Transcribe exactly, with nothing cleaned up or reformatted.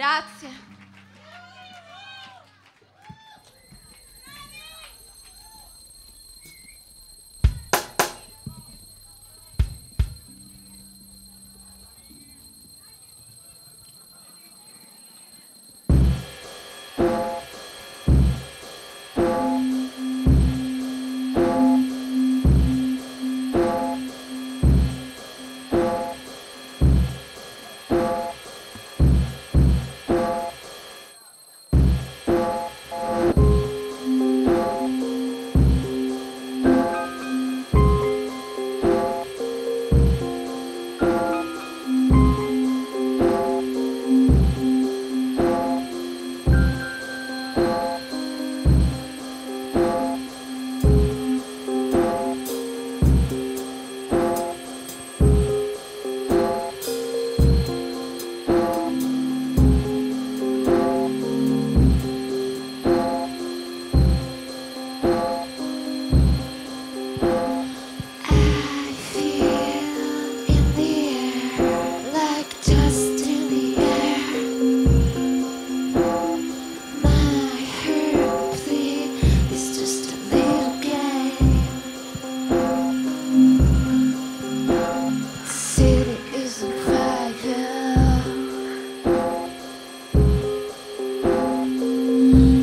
Grazie. Mm-hmm.